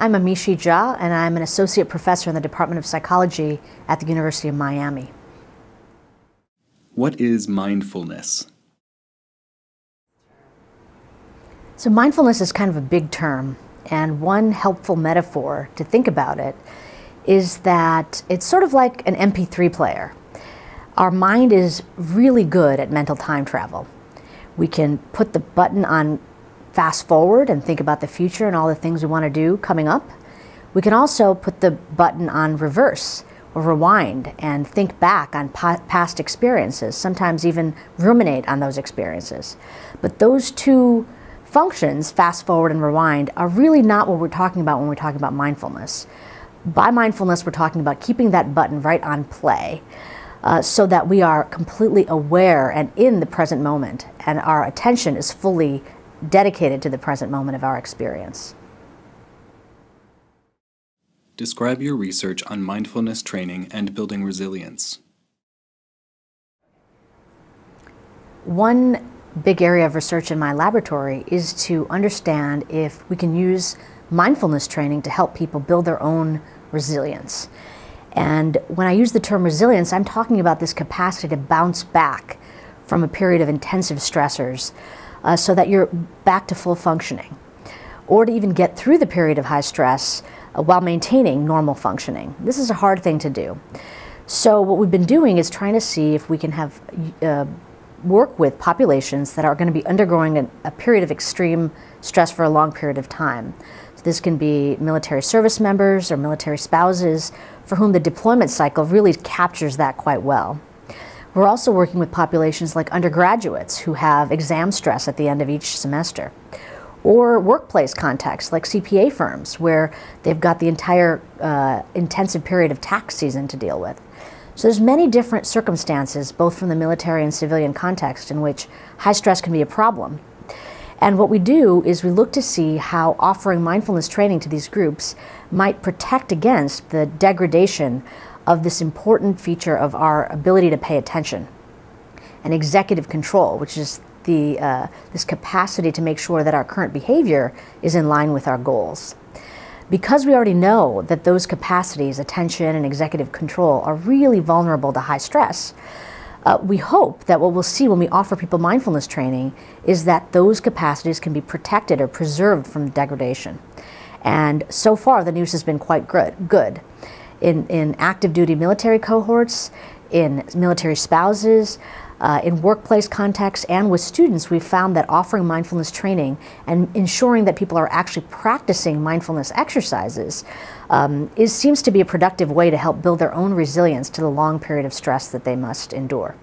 I'm Amishi Jha, and I'm an associate professor in the Department of Psychology at the University of Miami. What is mindfulness? So mindfulness is kind of a big term, and one helpful metaphor to think about it is that it's sort of like an MP3 player. Our mind is really good at mental time travel. We can put the button on fast forward and think about the future and all the things we want to do coming up. We can also put the button on reverse or rewind and think back on past experiences, sometimes even ruminate on those experiences. But those two functions, fast forward and rewind, are really not what we're talking about when we're talking about mindfulness. By mindfulness, we're talking about keeping that button right on play so that we are completely aware and in the present moment, and our attention is fully dedicated to the present moment of our experience. Describe your research on mindfulness training and building resilience. One big area of research in my laboratory is to understand if we can use mindfulness training to help people build their own resilience. And when I use the term resilience, I'm talking about this capacity to bounce back from a period of intensive stressors, so that you're back to full functioning, or to even get through the period of high stress while maintaining normal functioning. This is a hard thing to do. So what we've been doing is trying to see if we can have work with populations that are going to be undergoing a period of extreme stress for a long period of time. So this can be military service members or military spouses, for whom the deployment cycle really captures that quite well. We're also working with populations like undergraduates who have exam stress at the end of each semester, or workplace contexts like CPA firms where they've got the entire intensive period of tax season to deal with. So there's many different circumstances, both from the military and civilian context, in which high stress can be a problem. And what we do is we look to see how offering mindfulness training to these groups might protect against the degradation of this important feature of our ability to pay attention and executive control, which is the this capacity to make sure that our current behavior is in line with our goals. Because we already know that those capacities, attention and executive control, are really vulnerable to high stress, we hope that what we'll see when we offer people mindfulness training is that those capacities can be protected or preserved from degradation. And so far the news has been quite good. In active duty military cohorts, in military spouses, in workplace contexts, and with students, we've found that offering mindfulness training and ensuring that people are actually practicing mindfulness exercises seems to be a productive way to help build their own resilience to the long period of stress that they must endure.